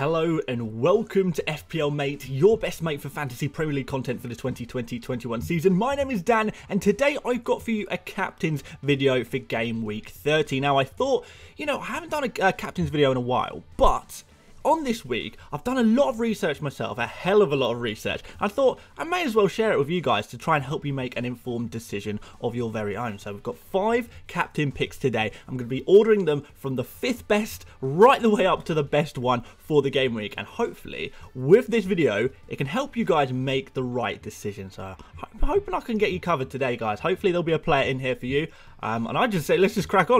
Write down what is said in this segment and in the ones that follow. Hello and welcome to FPL Mate, your best mate for Fantasy Premier League content for the 2020-21 season. My name is Dan and today I've got for you a captain's video for game week 30. Now I thought, you know, I haven't done a captain's video in a while, but on this week, I've done a lot of research myself, a hell of a lot of research. I thought I may as well share it with you guys to try and help you make an informed decision of your very own. So we've got 5 captain picks today. I'm going to be ordering them from the 5th best right the way up to the best one for the game week. And hopefully, with this video, it can help you guys make the right decision. So I'm hoping I can get you covered today, guys. Hopefully, there'll be a player in here for you. And I just say, let's just crack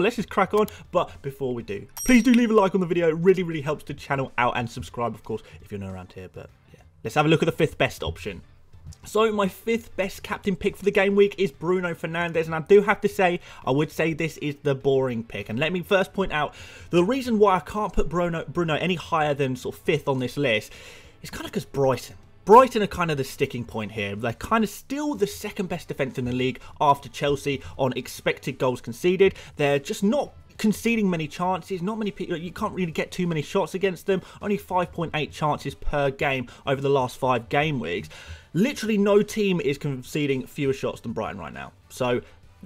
on. But before we do, please do leave a like on the video. It really, really helps the channel out, and subscribe, of course, if you're not around here. But yeah, let's have a look at the 5th best option. So my 5th best captain pick for the game week is Bruno Fernandes, and I do have to say, I would say this is the boring pick. And let me first point out, the reason why I can't put Bruno any higher than sort of 5th on this list is kind of because Brighton are kind of the sticking point here. They're kind of still the 2nd best defence in the league after Chelsea on expected goals conceded. They're just not conceding many chances, not many people, you can't really get too many shots against them, only 5.8 chances per game over the last 5 game weeks. Literally no team is conceding fewer shots than Brighton right now, so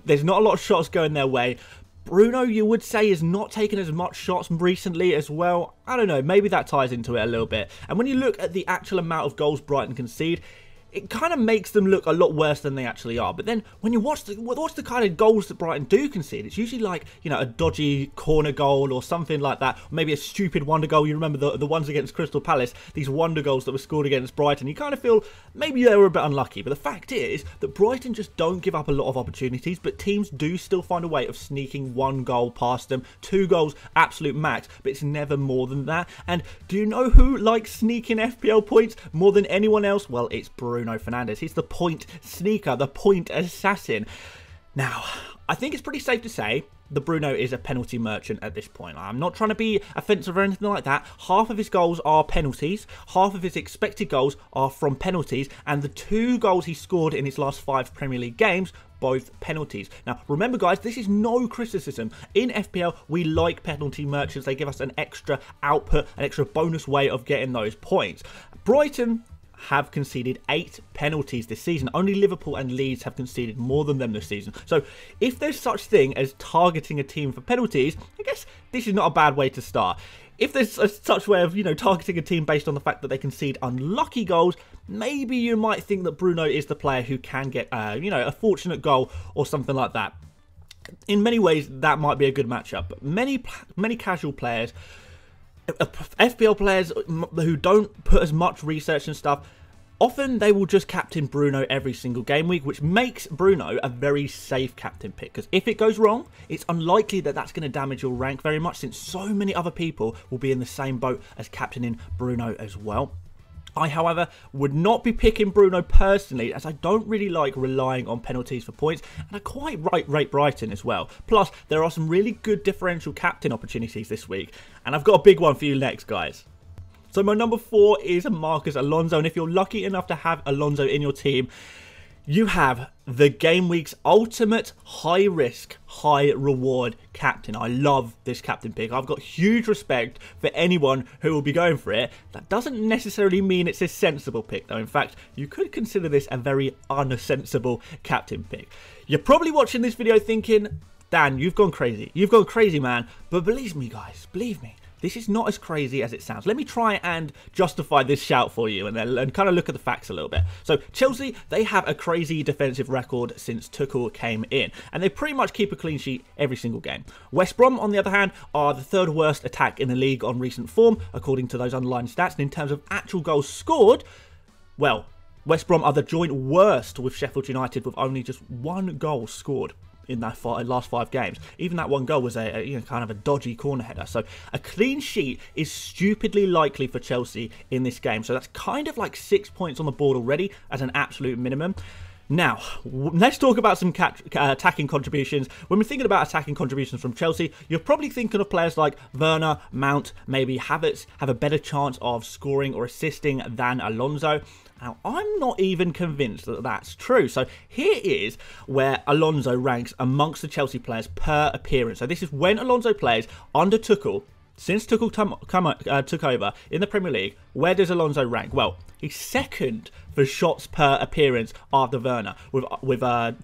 there's not a lot of shots going their way. Bruno, you would say, is not taking as much shots recently as well. I don't know, maybe that ties into it a little bit. And when you look at the actual amount of goals Brighton concede, it kind of makes them look a lot worse than they actually are. But then when you watch the kind of goals that Brighton do concede, it's usually like, you know, a dodgy corner goal or something like that. Maybe a stupid wonder goal. You remember the ones against Crystal Palace, these wonder goals that were scored against Brighton. You kind of feel maybe they were a bit unlucky. But the fact is that Brighton just don't give up a lot of opportunities, but teams do still find a way of sneaking 1 goal past them. 2 goals, absolute max, but it's never more than that. And do you know who likes sneaking FPL points more than anyone else? Well, it's Bruno Fernandes. He's the point sneaker, the point assassin. Now, I think it's pretty safe to say that Bruno is a penalty merchant at this point. I'm not trying to be offensive or anything like that. Half of his goals are penalties. Half of his expected goals are from penalties. And the 2 goals he scored in his last 5 Premier League games, both penalties. Now, remember, guys, this is no criticism. In FPL, we like penalty merchants. They give us an extra output, an extra bonus way of getting those points. Brighton have conceded 8 penalties this season. Only Liverpool and Leeds have conceded more than them this season. So if there's such thing as targeting a team for penalties, I guess this is not a bad way to start. If there's such way of, you know, targeting a team based on the fact that they concede unlucky goals, maybe you might think that Bruno is the player who can get, you know, a fortunate goal or something like that. In many ways, that might be a good matchup. But many casual players, FPL players who don't put as much research and stuff, often they will just captain Bruno every single game week, which makes Bruno a very safe captain pick, because if it goes wrong, it's unlikely that that's going to damage your rank very much, since so many other people will be in the same boat as captaining Bruno as well. I, however, would not be picking Bruno personally, as I don't really like relying on penalties for points, and I quite rate Brighton as well. Plus, there are some really good differential captain opportunities this week, and I've got a big one for you next, guys. So my number 4 is Marcus Alonso, and if you're lucky enough to have Alonso in your team, you have the game week's ultimate high risk, high reward captain. I love this captain pick. I've got huge respect for anyone who will be going for it. That doesn't necessarily mean it's a sensible pick, though. In fact, you could consider this a very unsensible captain pick. You're probably watching this video thinking, Dan, you've gone crazy. You've gone crazy, man. But believe me, guys, believe me, this is not as crazy as it sounds. Let me try and justify this shout for you and kind of look at the facts a little bit. So Chelsea, they have a crazy defensive record since Tuchel came in, and they pretty much keep a clean sheet every single game. West Brom, on the other hand, are the 3rd worst attack in the league on recent form, according to those underlying stats. And in terms of actual goals scored, well, West Brom are the joint worst with Sheffield United, with only just 1 goal scored in that last 5 games. Even that 1 goal was a, you know, kind of a dodgy corner header. So a clean sheet is stupidly likely for Chelsea in this game. So that's kind of like 6 points on the board already as an absolute minimum. Now, let's talk about some attacking contributions. When we're thinking about attacking contributions from Chelsea, you're probably thinking of players like Werner, Mount, maybe Havertz have a better chance of scoring or assisting than Alonso. Now, I'm not even convinced that that's true. So here is where Alonso ranks amongst the Chelsea players per appearance. So this is when Alonso plays under Tuchel Since Tuchel took over in the Premier League, where does Alonso rank? Well, he's second for shots per appearance after Werner, with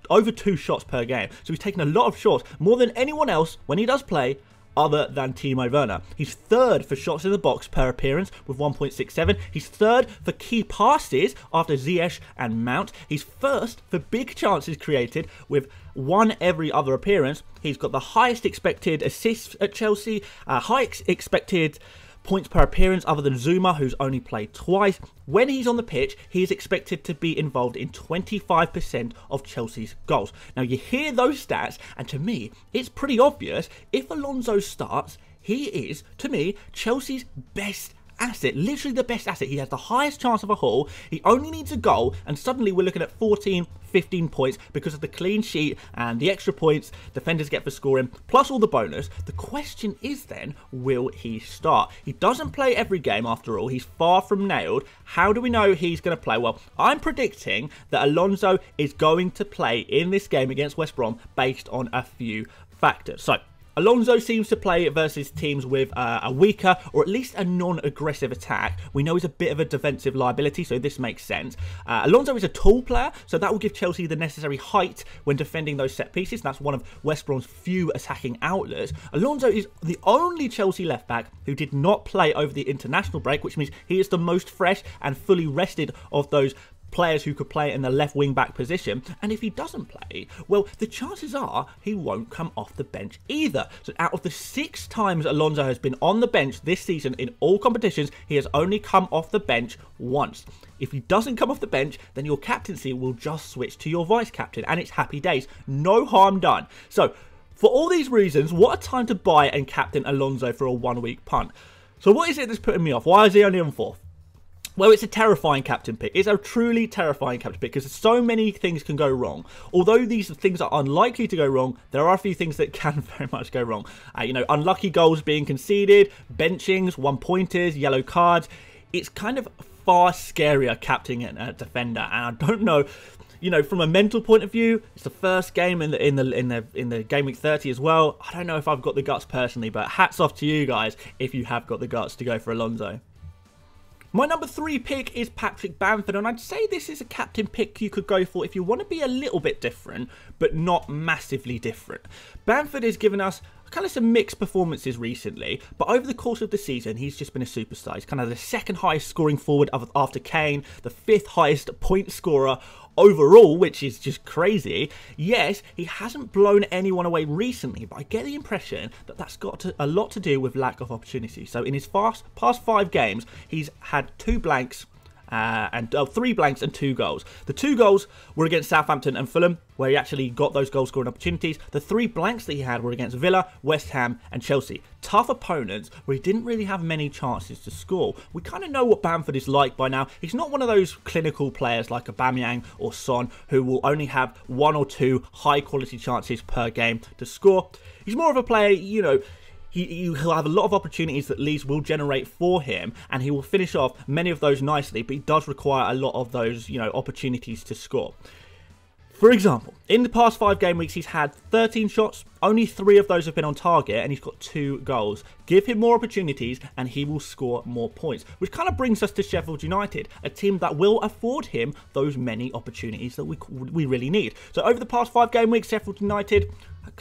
over 2 shots per game. So he's taken a lot of shots, more than anyone else when he does play, other than Timo Werner. He's third for shots in the box per appearance with 1.67. He's third for key passes after Ziyech and Mount. He's first for big chances created with 1 every other appearance. He's got the highest expected assists at Chelsea, highest expected points per appearance other than Zouma, who's only played twice. When he's on the pitch, he is expected to be involved in 25% of Chelsea's goals. Now, you hear those stats, and to me, it's pretty obvious. If Alonso starts, he is, to me, Chelsea's best asset, literally the best asset. He has the highest chance of a haul. He only needs a goal, and suddenly we're looking at 14, 15 points because of the clean sheet and the extra points defenders get for scoring, plus all the bonus. The question is then, will he start? He doesn't play every game after all. He's far from nailed. How do we know he's going to play? Well, I'm predicting that Alonso is going to play in this game against West Brom based on a few factors. So, Alonso seems to play versus teams with a weaker or at least a non-aggressive attack. We know he's a bit of a defensive liability, so this makes sense. Alonso is a tall player, so that will give Chelsea the necessary height when defending those set pieces. That's one of West Brom's few attacking outlets. Alonso is the only Chelsea left-back who did not play over the international break, which means he is the most fresh and fully rested of those players who could play in the left wing-back position. And if he doesn't play, well, the chances are he won't come off the bench either. So out of the 6 times Alonso has been on the bench this season in all competitions, he has only come off the bench once. If he doesn't come off the bench, then your captaincy will just switch to your vice-captain, and it's happy days. No harm done. So for all these reasons, what a time to buy and captain Alonso for a one-week punt. So what is it that's putting me off? Why is he only on 4th? Well, it's a terrifying captain pick. It's a truly terrifying captain pick because so many things can go wrong. Although these things are unlikely to go wrong, there are a few things that can very much go wrong. You know, unlucky goals being conceded, benchings, one-pointers, yellow cards. It's kind of far scarier captaining a defender, and I don't know. You know, from a mental point of view, it's the first game in the game week 30 as well. I don't know if I've got the guts personally, but hats off to you guys if you have got the guts to go for Alonso. My number 3 pick is Patrick Bamford, and I'd say this is a captain pick you could go for if you want to be a little bit different, but not massively different. Bamford has given us kind of some mixed performances recently, but over the course of the season, he's just been a superstar. He's kind of the 2nd highest scoring forward after Kane, the 5th highest point scorer overall, which is just crazy. Yes, he hasn't blown anyone away recently, but I get the impression that that's got a lot to do with lack of opportunity. So in his past 5 games, he's had 2 blanks, 3 blanks and 2 goals. The 2 goals were against Southampton and Fulham, where he actually got those goal scoring opportunities. The 3 blanks that he had were against Villa, West Ham and Chelsea. Tough opponents where he didn't really have many chances to score. We kind of know what Bamford is like by now. He's not one of those clinical players like Aubameyang or Son who will only have 1 or 2 high quality chances per game to score. He's more of a player, you know, he'll have a lot of opportunities that Leeds will generate for him, and he will finish off many of those nicely, but he does require a lot of those, you know, opportunities to score. For example, in the past 5 game weeks, he's had 13 shots. Only 3 of those have been on target, and he's got 2 goals. Give him more opportunities, and he will score more points, which kind of brings us to Sheffield United, a team that will afford him those many opportunities that we really need. So over the past 5 game weeks, Sheffield United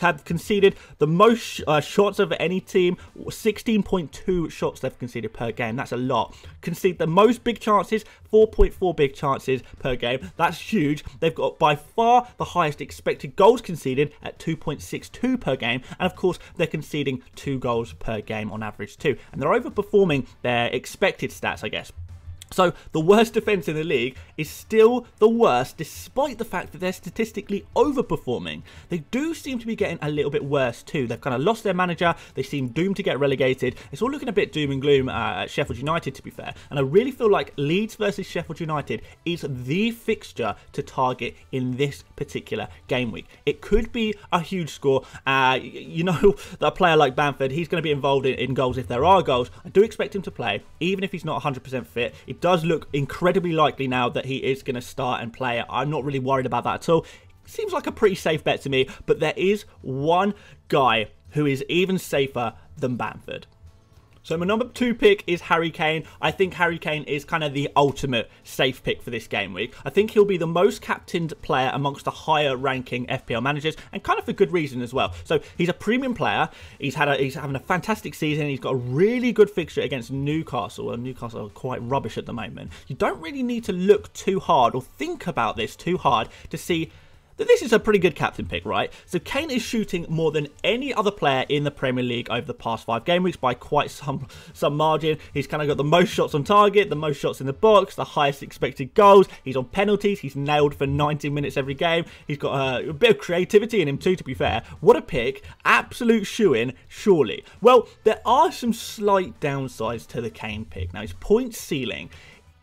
have conceded the most shots of any team, 16.2 shots they've conceded per game. That's a lot. Concede the most big chances, 4.4 big chances per game. That's huge. They've got by far the highest expected goals conceded at 2.62 per game. And of course, they're conceding 2 goals per game on average too. And they're overperforming their expected stats, I guess. So the worst defence in the league is still the worst, despite the fact that they're statistically overperforming. They do seem to be getting a little bit worse too. They've kind of lost their manager. They seem doomed to get relegated. It's all looking a bit doom and gloom at Sheffield United, to be fair. And I really feel like Leeds versus Sheffield United is the fixture to target in this particular game week. It could be a huge score. You know, a player like Bamford, he's going to be involved in goals if there are goals. I do expect him to play, even if he's not 100% fit. It does look incredibly likely now that he is going to start and play. I'm not really worried about that at all. Seems like a pretty safe bet to me, but there is one guy who is even safer than Bamford. So my number 2 pick is Harry Kane. I think Harry Kane is kind of the ultimate safe pick for this game week. I think he'll be the most captained player amongst the higher ranking FPL managers, and kind of for good reason as well. So he's a premium player. He's having a fantastic season. He's got a really good fixture against Newcastle. Well, Newcastle are quite rubbish at the moment. You don't really need to look too hard or think about this too hard to see this is a pretty good captain pick, right? So Kane is shooting more than any other player in the Premier League over the past 5 game weeks by quite some margin. He's kind of got the most shots on target, the most shots in the box, the highest expected goals. He's on penalties. He's nailed for 90 minutes every game. He's got a bit of creativity in him too, to be fair. What a pick. Absolute shoo-in, surely. Well, there are some slight downsides to the Kane pick. Now, his point ceiling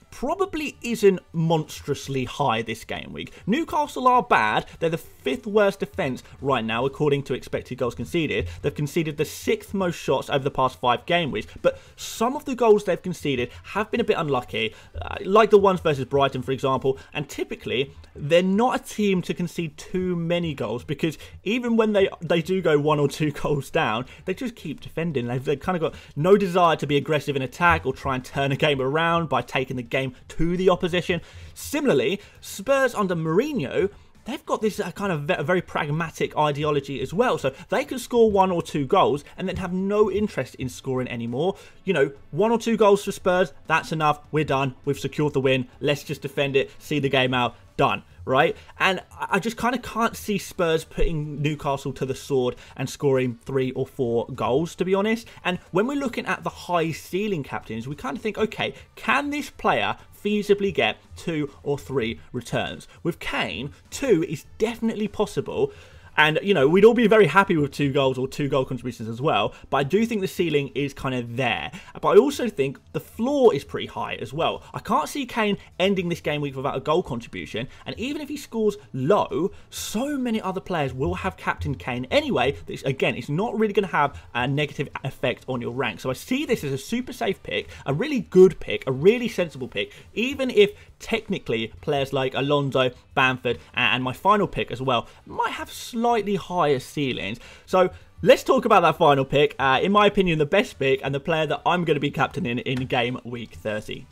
probably isn't monstrously high this game week. Newcastle are bad. They're the 5th worst defence right now, according to expected goals conceded. They've conceded the 6th most shots over the past 5 game weeks, but some of the goals they've conceded have been a bit unlucky, like the ones versus Brighton, for example, and typically, they're not a team to concede too many goals, because even when they do go 1 or 2 goals down, they just keep defending. They've kind of got no desire to be aggressive in attack or try and turn a game around by taking the game to the opposition. Similarly, Spurs under Mourinho, they've got this kind of very pragmatic ideology as well. So they can score 1 or 2 goals and then have no interest in scoring anymore. You know, 1 or 2 goals for Spurs, that's enough. We're done. We've secured the win. Let's just defend it, see the game out, done. Right? And I just kind of can't see Spurs putting Newcastle to the sword and scoring 3 or 4 goals, to be honest. And when we're looking at the high ceiling captains, we kind of think, okay, can this player feasibly get 2 or 3 returns? With Kane, 2 is definitely possible. And, you know, we'd all be very happy with 2 goals or 2 goal contributions as well. But I do think the ceiling is kind of there. But I also think the floor is pretty high as well. I can't see Kane ending this game week without a goal contribution. And even if he scores low, so many other players will have captained Kane anyway. That again, it's not really going to have a negative effect on your rank. So I see this as a super safe pick, a really good pick, a really sensible pick. Even if technically players like Alonso, Bamford, and my final pick as well might have slightly higher ceilings. So let's talk about that final pick. In my opinion, the best pick and the player that I'm going to be captaining in game week 30.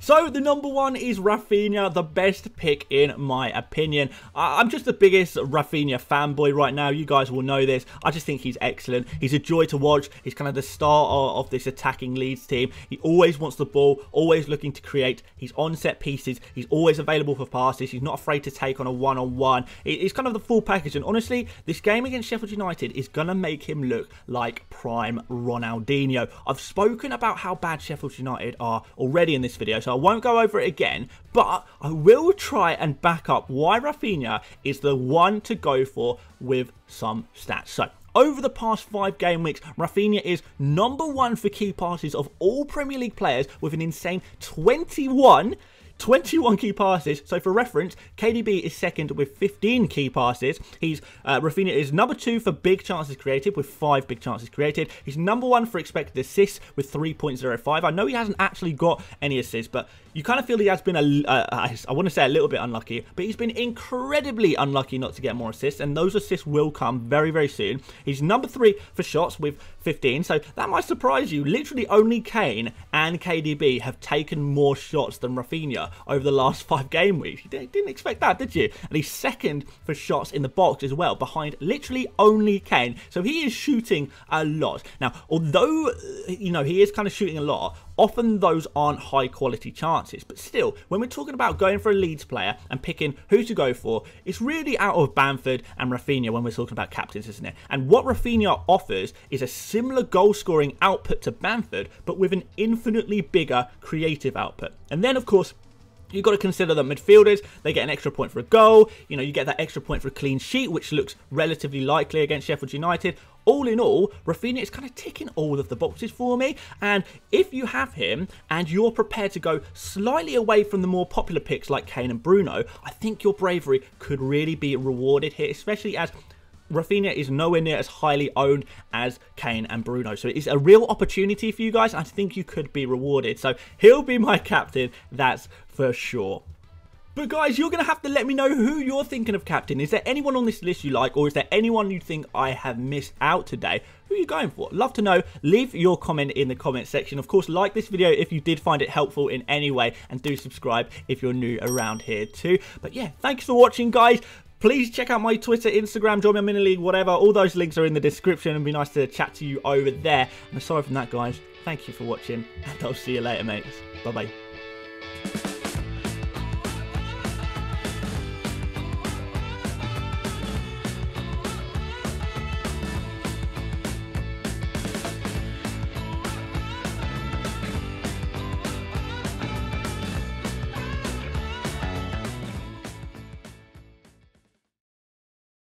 So the number 1 is Raphinha, the best pick in my opinion. I'm just the biggest Raphinha fanboy right now. You guys will know this. I just think he's excellent. He's a joy to watch. He's kind of the star of this attacking Leeds team. He always wants the ball, always looking to create. He's on set pieces. He's always available for passes. He's not afraid to take on a one-on-one. It's kind of the full package. And honestly, this game against Sheffield United is going to make him look like prime Ronaldinho. I've spoken about how bad Sheffield United are already in this video, so I won't go over it again, but I will try and back up why Raphinha is the one to go for with some stats. So over the past 5 game weeks, Raphinha is number 1 for key passes of all Premier League players with an insane 21 key passes. So for reference, KDB is 2nd with 15 key passes. Raphinha is number 2 for big chances created with 5 big chances created. He's number 1 for expected assists with 3.05. I know he hasn't actually got any assists, but you kind of feel he has been, I want to say a little bit unlucky, but he's been incredibly unlucky not to get more assists, and those assists will come very, very soon. He's number 3 for shots with 15, so that might surprise you. Literally only Kane and KDB have taken more shots than Raphinha over the last 5 game weeks. You didn't expect that, did you? And he's 2nd for shots in the box as well, behind literally only Kane. So he is shooting a lot. Now, although, you know, he is kind of shooting a lot, often those aren't high quality chances. But still, when we're talking about going for a Leeds player and picking who to go for, it's really out of Bamford and Raphinha when we're talking about captains, isn't it? And what Raphinha offers is a similar goal scoring output to Bamford, but with an infinitely bigger creative output. And then, of course, you've got to consider that midfielders, they get an extra point for a goal. You know, you get that extra point for a clean sheet, which looks relatively likely against Sheffield United. All in all, Raphinha is kind of ticking all of the boxes for me. And if you have him and you're prepared to go slightly away from the more popular picks like Kane and Bruno, I think your bravery could really be rewarded here, especially as Raphinha is nowhere near as highly owned as Kane and Bruno. So it's a real opportunity for you guys. I think you could be rewarded. So he'll be my captain, that's for sure. But guys, you're going to have to let me know who you're thinking of captain. Is there anyone on this list you like, or is there anyone you think I have missed out today? Who are you going for? Love to know. Leave your comment in the comment section. Of course, like this video if you did find it helpful in any way, and do subscribe if you're new around here too. But yeah, thanks for watching, guys. Please check out my Twitter, Instagram, join my mini league, whatever. All those links are in the description. It'd be nice to chat to you over there. And aside from that, guys, thank you for watching, and I'll see you later, mates. Bye-bye.